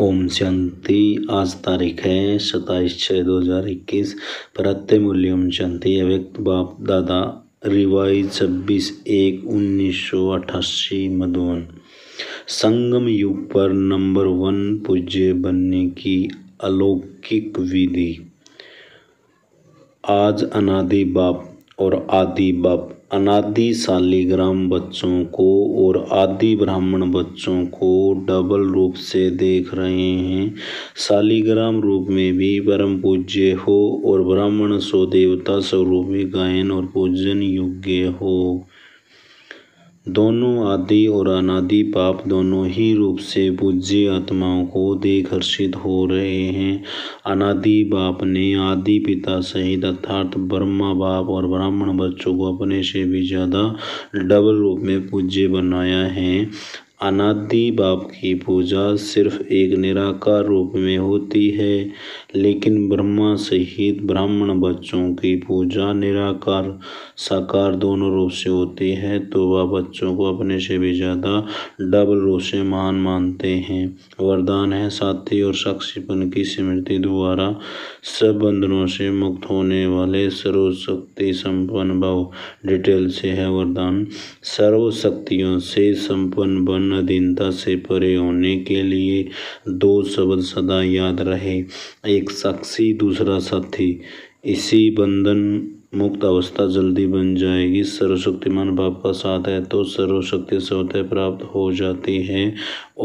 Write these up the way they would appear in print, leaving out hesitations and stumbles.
ओम शांति। आज तारीख है 27/6/2021। प्रत्यय मूल्य ओम शांति। अव्यक्त बापदादा रिवाइज 26/1/1988। मधुबन। संगम युग पर नंबर 1 पूज्य बनने की अलौकिक विधि। आज अनादि बाप और आदि बाप, अनादि शालिग्राम बच्चों को और आदि ब्राह्मण बच्चों को डबल रूप से देख रहे हैं। शालिग्राम रूप में भी परम पूज्य हो और ब्राह्मण सो देवता स्वरूप में गायन और पूजन योग्य हो। दोनों आदि और अनादि पाप दोनों ही रूप से पूज्य आत्माओं को देख हर्षित हो रहे हैं। अनादि बाप ने आदि पिता सहित अर्थात ब्रह्मा बाप और ब्राह्मण बच्चों को अपने से भी ज़्यादा डबल रूप में पूज्य बनाया है। अनादि बाप की पूजा सिर्फ एक निराकार रूप में होती है, लेकिन ब्रह्मा सहित ब्राह्मण बच्चों की पूजा निराकार साकार दोनों रूप से होती है, तो वह बच्चों को अपने से भी ज़्यादा डबल रूप से महान मानते हैं। वरदान है साथी और साक्षीपन की स्मृति द्वारा सब बंधनों से मुक्त होने वाले सर्वशक्ति संपन्न भाव। डिटेल से है वरदान। सर्वशक्तियों से संपन्न बन अधीनता से परे होने के लिए 2 शब्द सदा याद रहे, एक साक्षी दूसरा साथी। इसी बंधन मुक्त अवस्था जल्दी बन जाएगी। सर्वशक्तिमान बाप का साथ है तो सर्वशक्ति स्वतः प्राप्त हो जाती है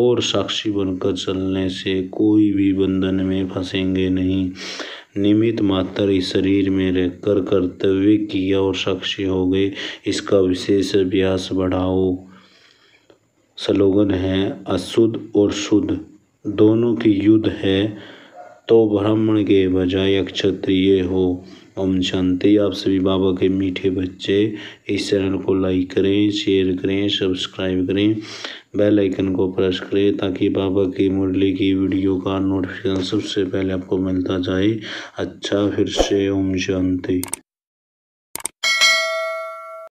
और साक्षी बनकर चलने से कोई भी बंधन में फंसेंगे नहीं। निमित्त मात्र इस शरीर में रहकर कर्तव्य किया और साक्षी हो गए, इसका विशेष अभ्यास बढ़ाओ। स्लोगन है अशुद्ध और शुद्ध दोनों की युद्ध है, तो ब्राह्मण के बजाय क्षत्रिय हो। ओम शांति। आप सभी बाबा के मीठे बच्चे इस चैनल को लाइक करें, शेयर करें, सब्सक्राइब करें, बेल आइकन को प्रेस करें ताकि बाबा की मुरली की वीडियो का नोटिफिकेशन सबसे पहले आपको मिलता जाए। अच्छा, फिर से ओम शांति।